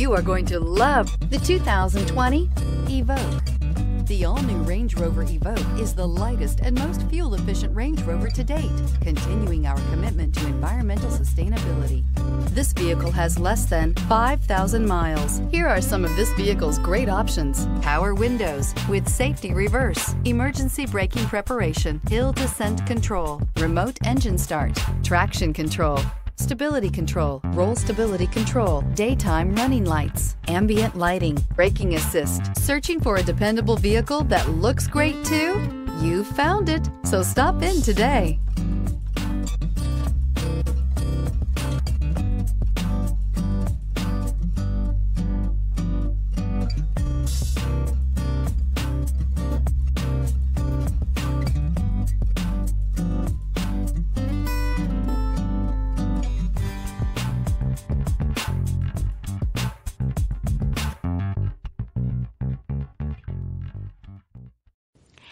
You are going to love the 2020 Evoque. The all-new Range Rover Evoque is the lightest and most fuel-efficient Range Rover to date, continuing our commitment to environmental sustainability. This vehicle has less than 5,000 miles. Here are some of this vehicle's great options: power windows with safety reverse, emergency braking preparation, hill descent control, remote engine start, traction control, stability control, roll stability control, daytime running lights, ambient lighting, braking assist. Searching for a dependable vehicle that looks great too? You found it, so stop in today.